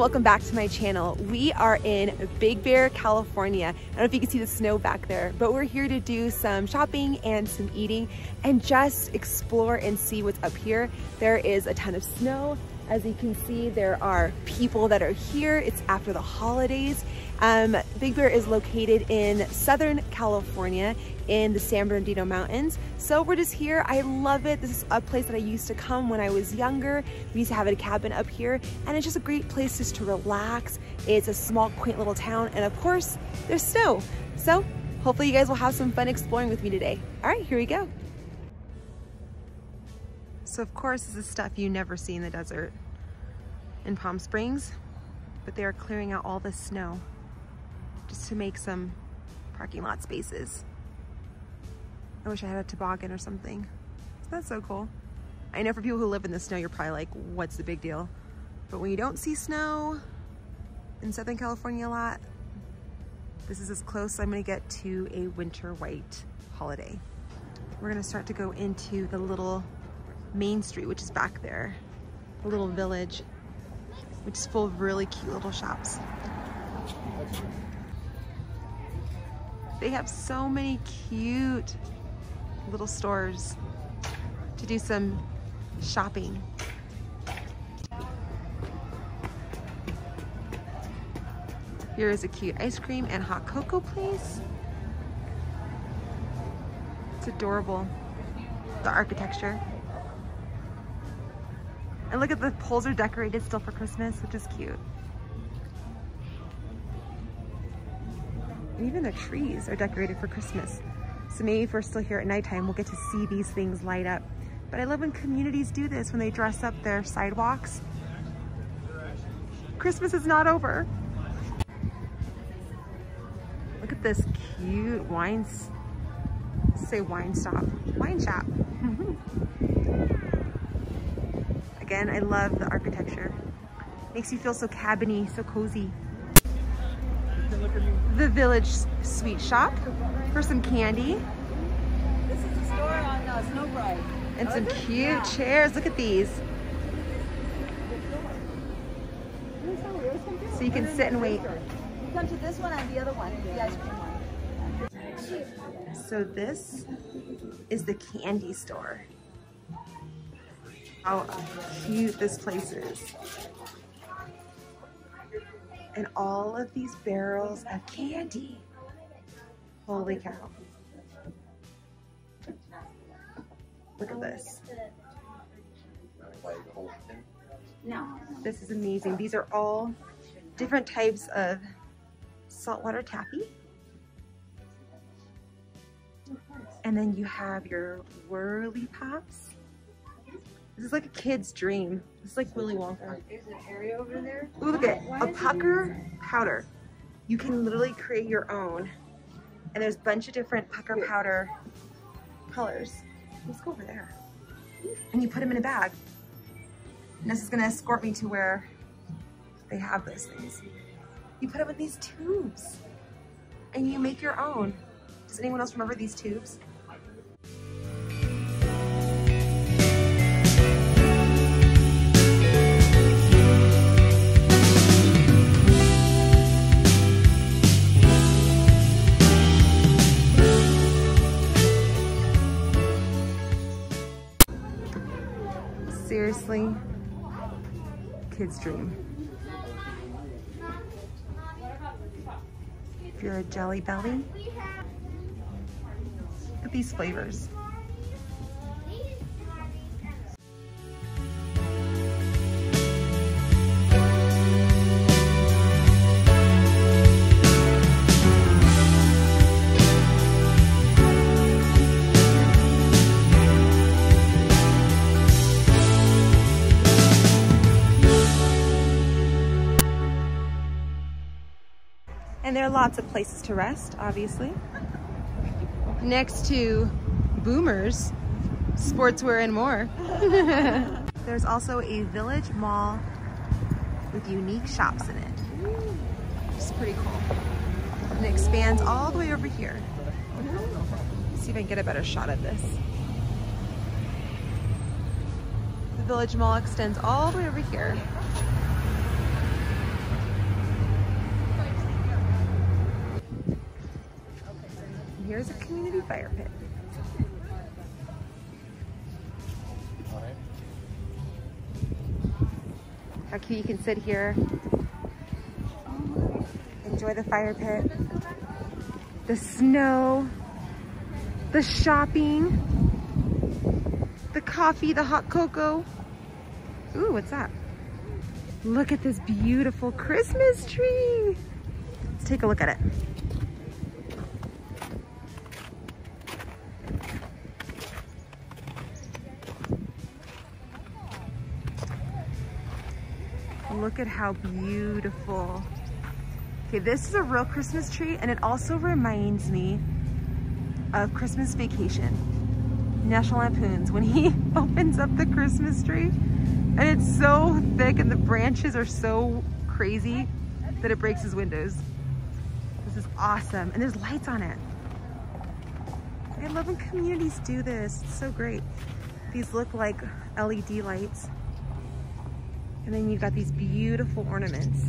welcome back to my channel. We are in Big Bear, California. I don't know if you can see the snow back there, but we're here to do some shopping and some eating and just explore and see what's up here. There is a ton of snow. As you can see, there are people that are here. It's after the holidays. Big Bear is located in Southern California in the San Bernardino Mountains. So we're just here. I love it. This is a place that I used to come when I was younger. We used to have a cabin up here, and it's just a great place just to relax. It's a small, quaint little town, and of course, there's snow. So hopefully you guys will have some fun exploring with me today. All right, here we go. So of course, this is stuff you never see in the desert in Palm Springs, but they are clearing out all the snow just to make some parking lot spaces. I wish I had a toboggan or something. That's so cool. I know for people who live in the snow, you're probably like, what's the big deal? But when you don't see snow in Southern California a lot, this is as close as I'm gonna get to a winter white holiday. We're gonna start to go into the little main street, which is back there, a little village, which is full of really cute little shops. They have so many cute little stores to do some shopping. Here is a cute ice cream and hot cocoa place. It's adorable, the architecture. And look at the poles are decorated still for Christmas, which is cute. And even the trees are decorated for Christmas. So maybe if we're still here at nighttime, we'll get to see these things light up. But I love when communities do this, when they dress up their sidewalks. Christmas is not over. Look at this cute wine shop. Again, I love the architecture. Makes you feel so cabiny, so cozy. The Village Sweet Shop for some candy. This is the store on Snow Bride. And some cute chairs. Look at these. So you can sit and wait. You come to this one and the other one, the ice cream one. So this is the candy store. How cute this place is. And all of these barrels of candy. Holy cow. Look at this. No. This is amazing. These are all different types of saltwater taffy. And then you have your whirly pops. This is like a kid's dream. This is like Willy Wonka. There's an area over there. Ooh, look at it. Pucker powder. You can literally create your own. And there's a bunch of different pucker powder colors. Let's go over there. And you put them in a bag. Nessa's gonna escort me to where they have those things. You put them in these tubes and you make your own. Does anyone else remember these tubes? Seriously, kid's dream. If you're a Jelly Belly, look at these flavors. And there are lots of places to rest, obviously. Next to Boomers, Sportswear and more. There's also a village mall with unique shops in it. It's pretty cool. And it expands all the way over here. Let's see if I can get a better shot of this. The village mall extends all the way over here. here's a community fire pit. How cute, you can sit here, enjoy the fire pit, the snow, the shopping, the coffee, the hot cocoa. Ooh, what's that? Look at this beautiful Christmas tree. Let's take a look at it. Look at how beautiful. Okay, this is a real Christmas tree, and it also reminds me of Christmas Vacation, National Lampoon's, when he opens up the Christmas tree and it's so thick and the branches are so crazy that it breaks his windows. This is awesome, and there's lights on it. I love when communities do this, it's so great. These look like LED lights. And then you've got these beautiful ornaments.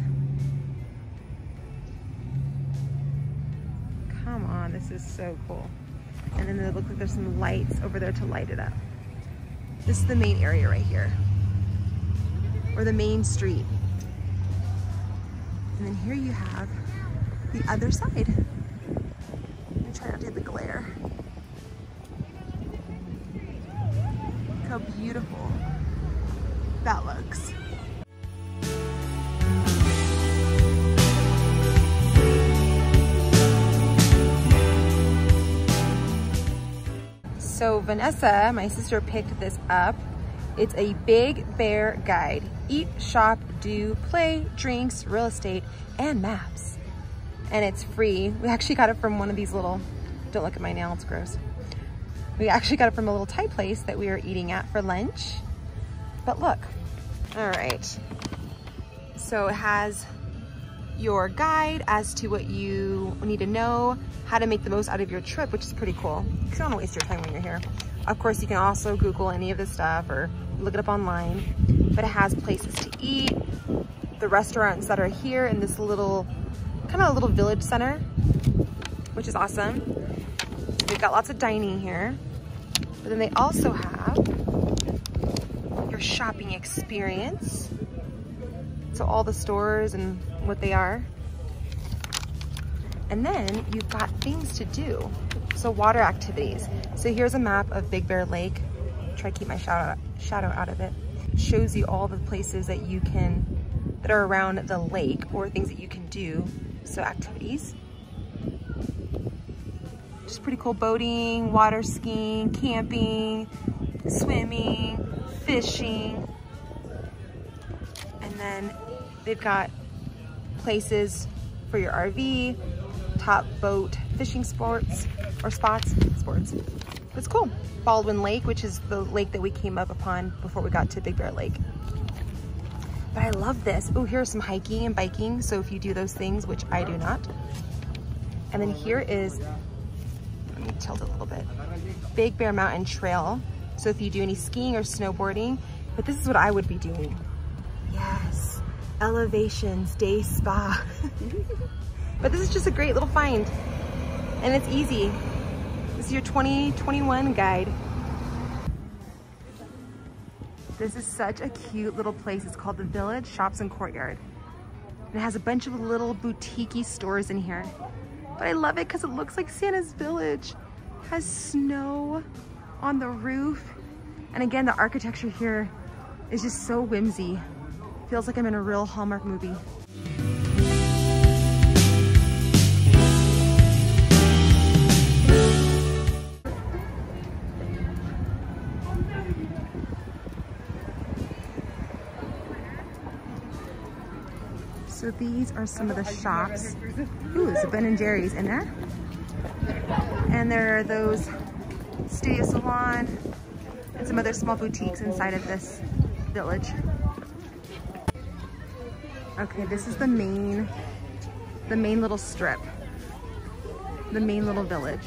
Come on, this is so cool. And then it looks like there's some lights over there to light it up. This is the main area right here, or the main street. And then here you have the other side. I'm gonna try not to hit the glare. Look how beautiful that looks. So Vanessa, my sister, picked this up. It's a Big Bear guide. Eat, shop, do, play, drinks, real estate, and maps. And it's free. We actually got it from one of these little, don't look at my nail, it's gross. We actually got it from a little Thai place that we were eating at for lunch. But look, all right. So it has your guide as to what you need to know, how to make the most out of your trip, which is pretty cool. You don't want to waste your time when you're here. Of course, you can also Google any of this stuff or look it up online, but it has places to eat, the restaurants that are here in this little, kind of a little village center, which is awesome. They've got lots of dining here, but then they also have shopping experience. So all the stores and what they are. And then you've got things to do. So water activities. So here's a map of Big Bear Lake. Try to keep my shadow out of it. Shows you all the places that you can, that are around the lake, or things that you can do. So activities. Which is pretty cool. Boating, water skiing, camping, swimming, fishing, and then they've got places for your RV, top boat, fishing sports, or spots. It's cool. Baldwin Lake, which is the lake that we came up upon before we got to Big Bear Lake. But I love this. Oh, here's some hiking and biking. So if you do those things, which I do not. And then here is, let me tilt a little bit, Big Bear Mountain Trail. So if you do any skiing or snowboarding, but this is what I would be doing. Yes, Elevations Day Spa. But this is just a great little find, and it's easy. This is your 2021 guide. This is such a cute little place. It's called The Village Shops and Courtyard. And it has a bunch of little boutique-y stores in here. But I love it because it looks like Santa's village. It has snow on the roof. And again, the architecture here is just so whimsy. Feels like I'm in a real Hallmark movie. So these are some of the shops. Ooh, there's a Ben and Jerry's in there. And there are those studio salon and some other small boutiques inside of this village. Okay, this is the main little strip, the main little village.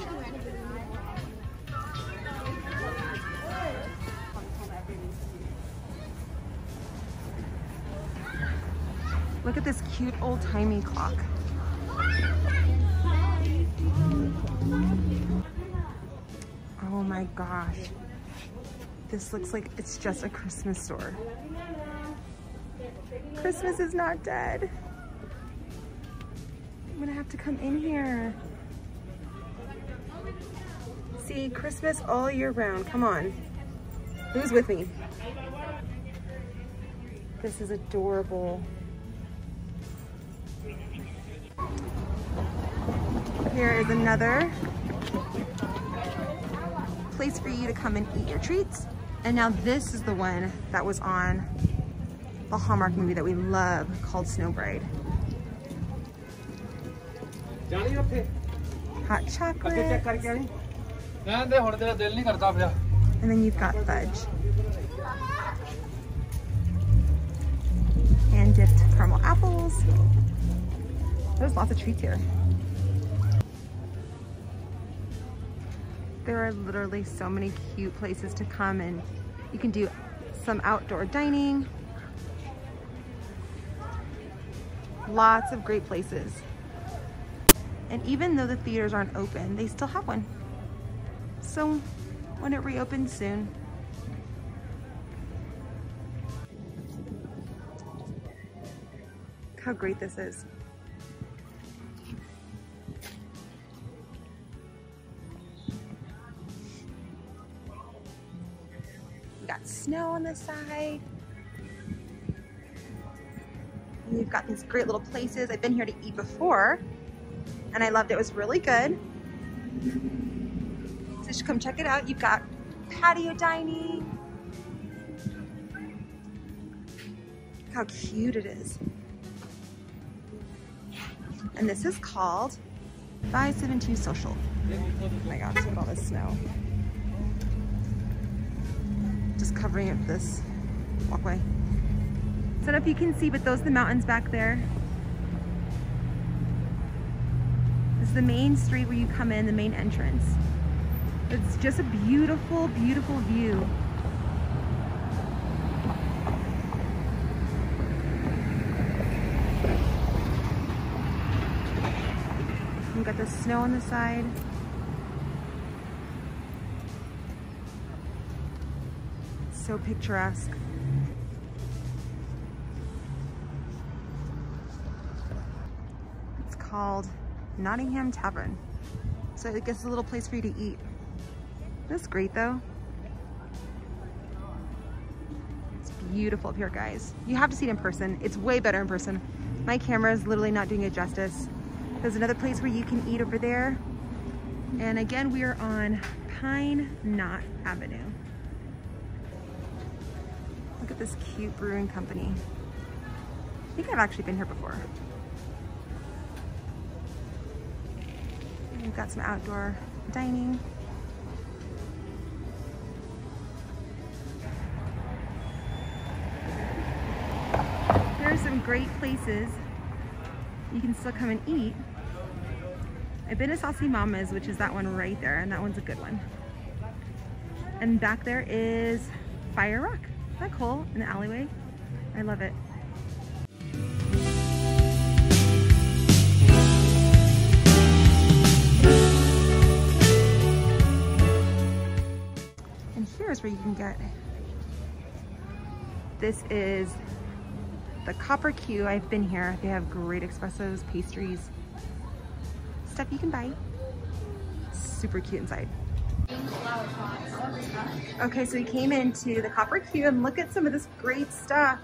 Look at this cute old-timey clock. Oh my gosh. This looks like it's just a Christmas store. Christmas is not dead. I'm gonna have to come in here. See, Christmas all year round. Come on. Who's with me? This is adorable. Here is another place for you to come and eat your treats. And now this is the one that was on the Hallmark movie that we love called Snow Bride. Hot chocolate. And then you've got fudge. Hand dipped caramel apples. There's lots of treats here. There are literally so many cute places to come, and you can do some outdoor dining. Lots of great places. And even though the theaters aren't open, they still have one. So when it reopens soon. Look how great this is. You got snow on the side. And you've got these great little places. I've been here to eat before and I loved it. It was really good. Come check it out. You've got patio dining. Look how cute it is. And this is called 572 Social. Oh my gosh, look at all this snow. Just covering up this walkway. I don't know if you can see, but those are the mountains back there. This is the main street where you come in, the main entrance. It's just a beautiful, beautiful view. We've got the snow on the side. It's so picturesque. It's called Nottingham Tavern. So I guess it's a little place for you to eat. That's great though. It's beautiful up here, guys. You have to see it in person. It's way better in person. My camera is literally not doing it justice. There's another place where you can eat over there. And again, we are on Pine Knot Avenue. Look at this cute brewing company. I think I've actually been here before. We've got some outdoor dining. Some great places you can still come and eat. I've been to Saucy Mama's, which is that one right there, and that one's a good one. And back there is Fire Rock. Isn't that cool? In the alleyway. I love it. And here's where you can get, this is The Copper Q. I've been here. They have great espressos, pastries, stuff you can buy. Super cute inside. Okay, so we came into the Copper Q and look at some of this great stuff.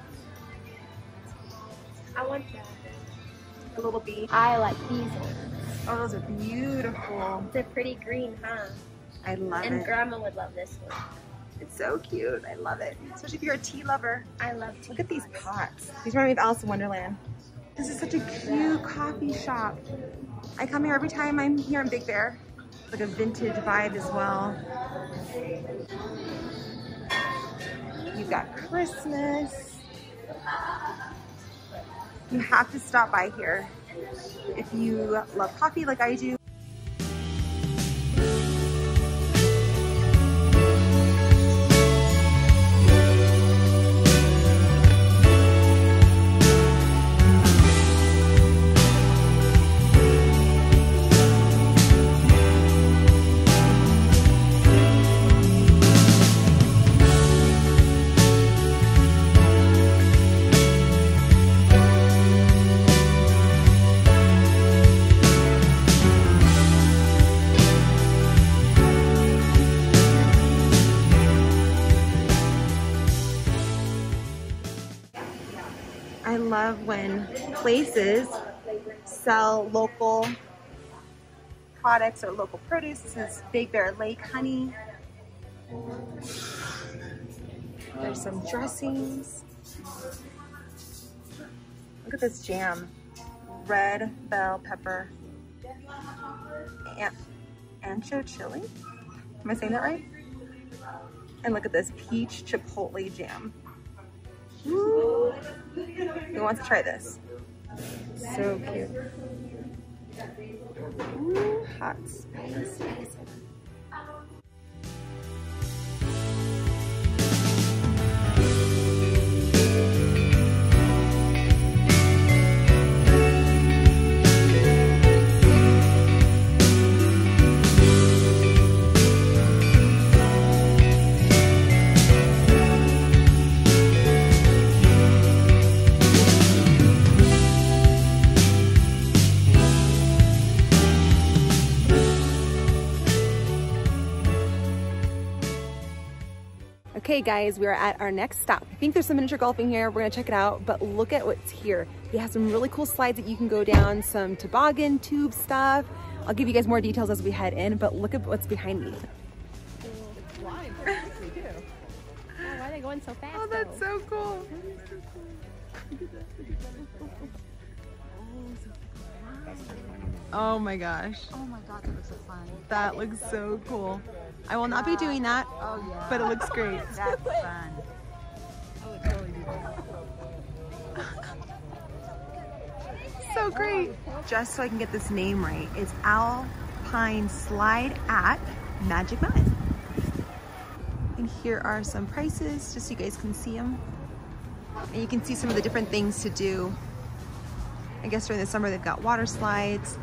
I want that. A little bee. I like these ones. Oh, those are beautiful. They're pretty green, huh? I love it. And Grandma would love this one. It's so cute. I love it. Especially if you're a tea lover. I love tea. Look at these pots. These remind me of Alice in Wonderland. This is such a cute coffee shop. I come here every time I'm here in Big Bear. It's like a vintage vibe as well. You've got Christmas. You have to stop by here if you love coffee like I do. I love when places sell local products or local produce. This is Big Bear Lake honey. There's some dressings. Look at this jam. Red bell pepper. Ancho chili? Am I saying that right? And look at this peach chipotle jam. Ooh. Who wants to try this? So cute. Ooh, hot spice. Okay guys, we are at our next stop. I think there's some miniature golfing here. We're gonna check it out, but look at what's here. They have some really cool slides that you can go down, some toboggan tube stuff. I'll give you guys more details as we head in, but look at what's behind me. Why are they going so fast? Oh, that's so cool. Oh my gosh. Oh my God, that looks so fun. That looks so cool. I will not be doing that, oh, yeah. But it looks great. That's fun. I would totally do that. So great. Just so I can get this name right, it's Alpine Slide at Magic Mountain. And here are some prices, just so you guys can see them. And you can see some of the different things to do. I guess during the summer they've got water slides.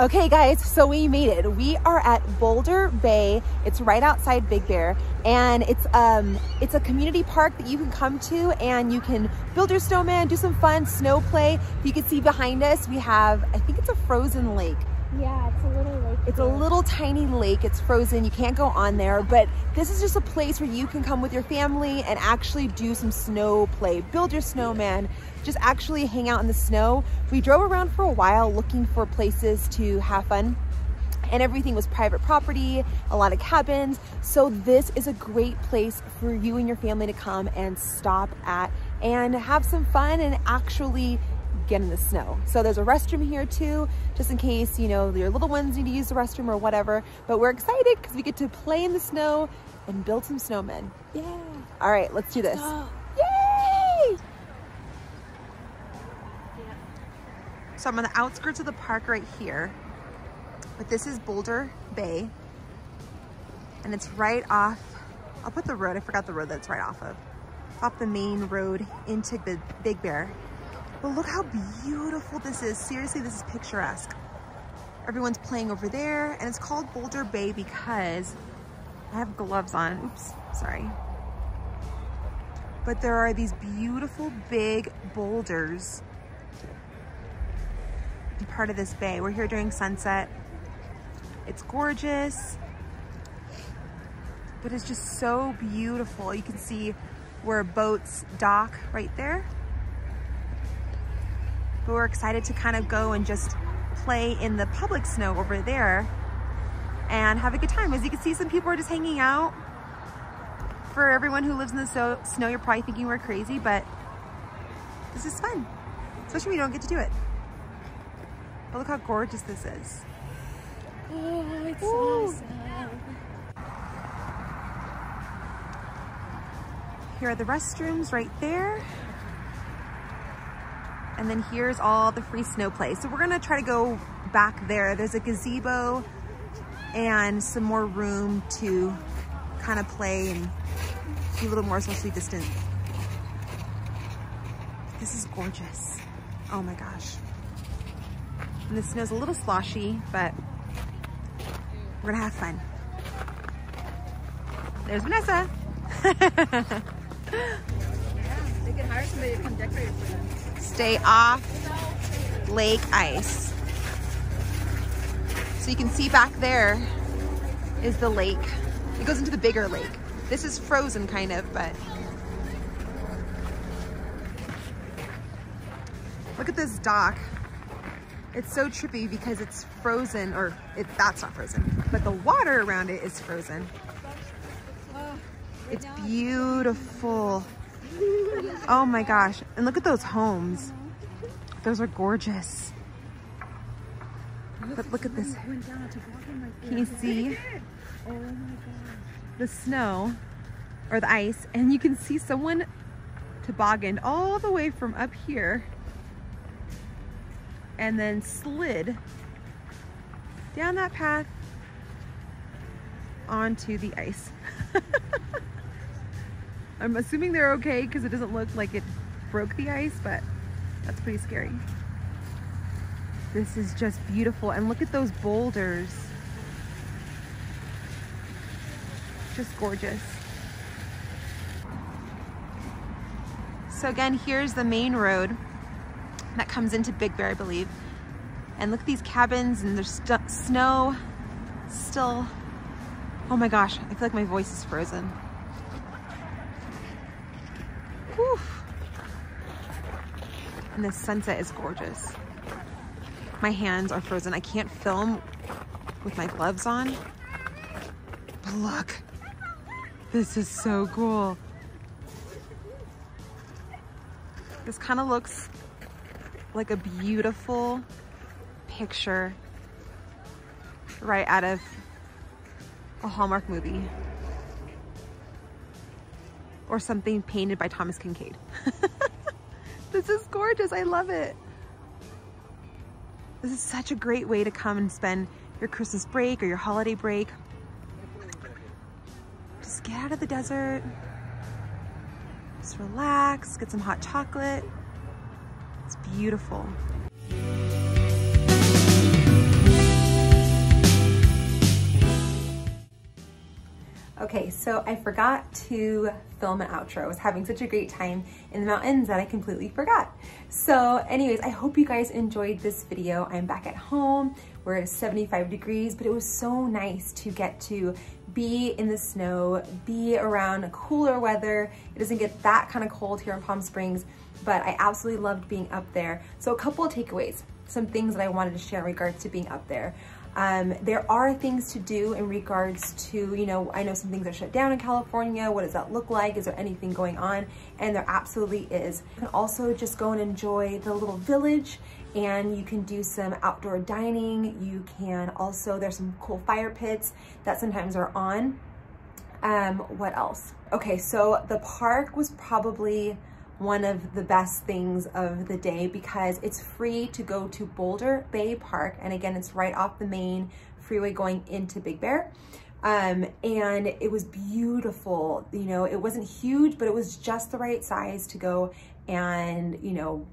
Okay guys, so we made it. We are at Boulder Bay. It's right outside Big Bear, and it's a community park that you can come to, and you can build your snowman, do some fun snow play. If you can see behind us, we have, I think it's a frozen lake. Yeah, it's a little lake. It's a little tiny lake. It's frozen. You can't go on there, but this is just a place where you can come with your family and actually do some snow play, build your snowman. Just actually hang out in the snow. We drove around for a while looking for places to have fun, and everything was private property, a lot of cabins. So this is a great place for you and your family to come and stop at and have some fun and actually get in the snow. So there's a restroom here too, just in case, you know, your little ones need to use the restroom or whatever. But we're excited because we get to play in the snow and build some snowmen. Yeah. All right, let's do this. So I'm on the outskirts of the park right here, but this is Boulder Bay, and it's right off, I'll put the road, I forgot the road that it's right off of. It's off the main road into Big Bear. But look how beautiful this is. Seriously, this is picturesque. Everyone's playing over there, and it's called Boulder Bay because I have gloves on, oops, sorry. But there are these beautiful big boulders part of this bay. We're here during sunset. It's gorgeous, but it's just so beautiful. You can see where boats dock right there, but we're excited to kind of go and just play in the public snow over there and have a good time. As you can see, some people are just hanging out. For everyone who lives in the snow, you're probably thinking we're crazy, but this is fun, especially when you don't get to do it. But look how gorgeous this is. Oh, it's so awesome. Here are the restrooms right there. And then here's all the free snow play. So we're gonna try to go back there. There's a gazebo and some more room to kind of play and be a little more socially distant. This is gorgeous. Oh my gosh. and the snow's a little sloshy, but we're gonna have fun. There's Vanessa. They can hire somebody to come decorate for them. Stay off lake ice. So you can see back there is the lake. It goes into the bigger lake. This is frozen kind of, but look at this dock. It's so trippy because it's frozen, or that's not frozen, but the water around it is frozen. It's beautiful. Oh my gosh. And look at those homes. Those are gorgeous. But look at this. Can you see the snow or the ice? And you can see someone tobogganed all the way from up here and then slid down that path onto the ice. I'm assuming they're okay because it doesn't look like it broke the ice, but that's pretty scary. This is just beautiful. And look at those boulders. Just gorgeous. So again, here's the main road that comes into Big Bear, I believe. And look at these cabins, and there's snow still. Oh my gosh, I feel like my voice is frozen. And the sunset is gorgeous. My hands are frozen. I can't film with my gloves on. But look, this is so cool. This kind of looks like a beautiful picture right out of a Hallmark movie or something painted by Thomas Kinkade. This is gorgeous. I love it. This is such a great way to come and spend your Christmas break or your holiday break. Just get out of the desert. Just relax, get some hot chocolate. It's beautiful. Okay, so I forgot to film an outro. I was having such a great time in the mountains that I completely forgot. So anyways, I hope you guys enjoyed this video. I'm back at home. We're at 75 degrees, but it was so nice to get to be in the snow, be around cooler weather. It doesn't get that kind of cold here in Palm Springs, but I absolutely loved being up there. So a couple of takeaways, some things that I wanted to share in regards to being up there. There are things to do in regards to, you know, I know some things are shut down in California. What does that look like? Is there anything going on? And there absolutely is. You can also just go and enjoy the little village, and you can do some outdoor dining. You can also, there's some cool fire pits that sometimes are on. What else? Okay, so the park was probably one of the best things of the day because it's free to go to Boulder Bay Park. And again, it's right off the main freeway going into Big Bear. And it was beautiful. You know, it wasn't huge, but it was just the right size to go and, you know,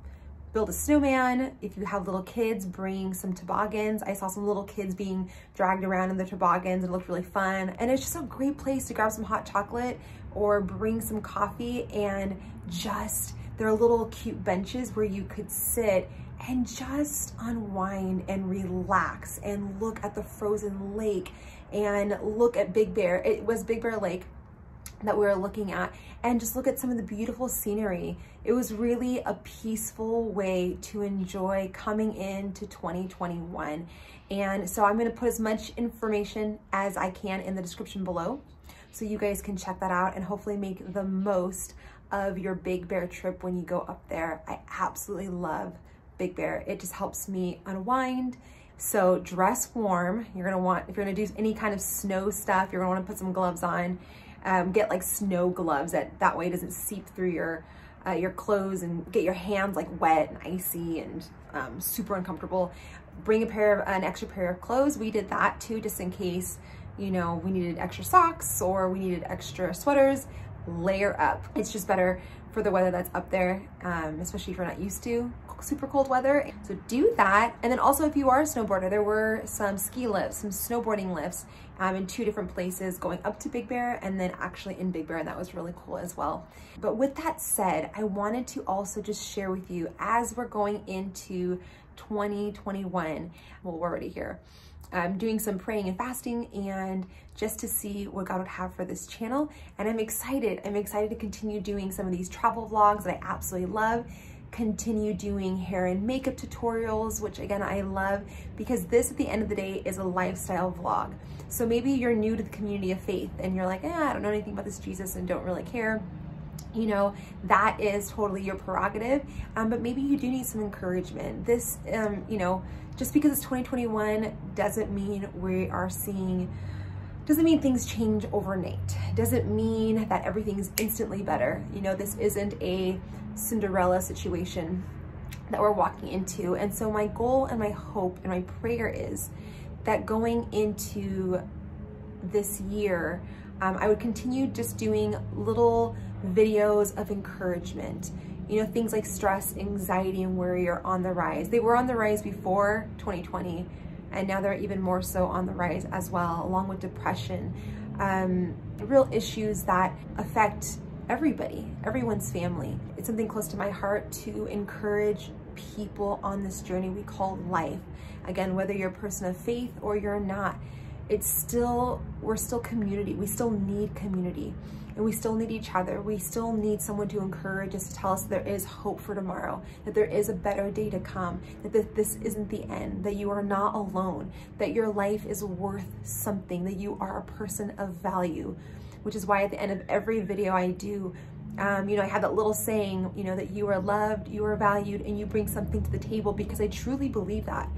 build a snowman. If you have little kids, bring some toboggans. I saw some little kids being dragged around in the toboggans. It looked really fun. And it's just a great place to grab some hot chocolate or bring some coffee, and just, there are little cute benches where you could sit and just unwind and relax and look at the frozen lake and look at Big Bear. It was Big Bear Lake that we were looking at, and just look at some of the beautiful scenery. It was really a peaceful way to enjoy coming into 2021. And so I'm gonna put as much information as I can in the description below, so you guys can check that out and hopefully make the most of your Big Bear trip when you go up there. I absolutely love Big Bear. It just helps me unwind. So dress warm. You're gonna want, if you're gonna do any kind of snow stuff, you're gonna wanna put some gloves on. Get like snow gloves, that way it doesn't seep through your clothes and get your hands like wet and icy and super uncomfortable. Bring an extra pair of clothes. We did that too, just in case, you know, we needed extra socks or we needed extra sweaters. layer up. It's just better for the weather that's up there, especially if you're not used to super cold weather. So do that. And then also if you are a snowboarder, there were some ski lifts, some snowboarding lifts in two different places going up to Big Bear and then actually in Big Bear, and that was really cool as well. But with that said, I wanted to also just share with you as we're going into 2021, well, we're already here, I'm doing some praying and fasting and just to see what God would have for this channel. And I'm excited to continue doing some of these travel vlogs that I absolutely love, continue doing hair and makeup tutorials, which again, I love, because this at the end of the day is a lifestyle vlog. So maybe you're new to the community of faith and you're like, I don't know anything about this Jesus and don't really care. You know, that is totally your prerogative, but maybe you do need some encouragement. This, you know, just because it's 2021 doesn't mean we are seeing, doesn't mean things change overnight. Doesn't mean that everything's instantly better. You know, this isn't a Cinderella situation that we're walking into. And so my goal and my hope and my prayer is that going into this year, I would continue just doing little videos of encouragement. You know, things like stress, anxiety, and worry are on the rise. They were on the rise before 2020, and now they're even more so on the rise as well, along with depression. Real issues that affect everybody, everyone's family. It's something close to my heart to encourage people on this journey we call life. Again, whether you're a person of faith or you're not, it's still, we're still community. We still need community and we still need each other. We still need someone to encourage us, to tell us there is hope for tomorrow, that there is a better day to come, that this isn't the end, that you are not alone, that your life is worth something, that you are a person of value, which is why at the end of every video I do, you know, I have that little saying, you know, that you are loved, you are valued, and you bring something to the table, because I truly believe that.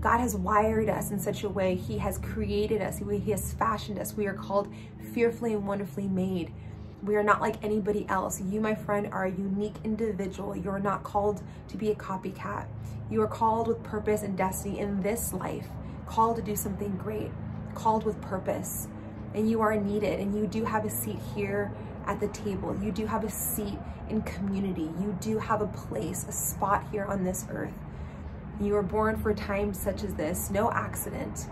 God has wired us in such a way. He has created us. He has fashioned us. We are called fearfully and wonderfully made. We are not like anybody else. You, my friend, are a unique individual. You are not called to be a copycat. You are called with purpose and destiny in this life, called to do something great, called with purpose. And you are needed, and you do have a seat here at the table. You do have a seat in community. You do have a place, a spot here on this earth. You were born for times such as this, no accident.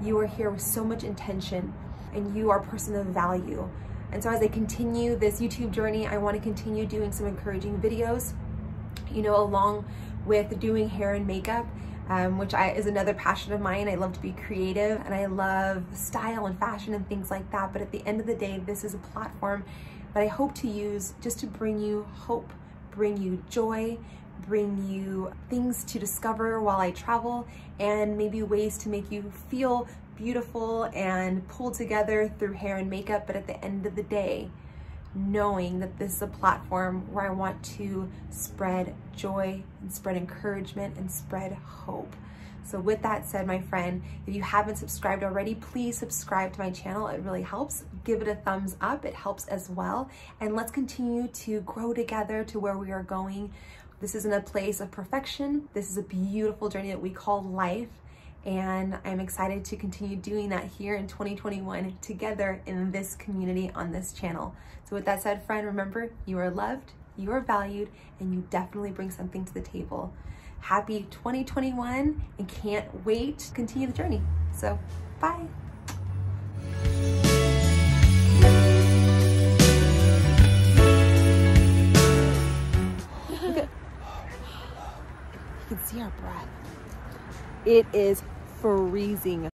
You are here with so much intention, and you are a person of value. And so as I continue this YouTube journey, I want to continue doing some encouraging videos, you know, along with doing hair and makeup, which is another passion of mine. I love to be creative, and I love style and fashion and things like that. But at the end of the day, this is a platform that I hope to use just to bring you hope, bring you joy, bring you things to discover while I travel, and maybe ways to make you feel beautiful and pulled together through hair and makeup. But at the end of the day, knowing that this is a platform where I want to spread joy and spread encouragement and spread hope. So with that said, my friend, if you haven't subscribed already, please subscribe to my channel. It really helps. Give it a thumbs up. It helps as well. And let's continue to grow together to where we are going. This isn't a place of perfection. This is a beautiful journey that we call life. And I'm excited to continue doing that here in 2021 together in this community on this channel. So with that said, friend, remember, you are loved, you are valued, and you definitely bring something to the table. Happy 2021, and can't wait to continue the journey. So bye. Our breath. It is freezing.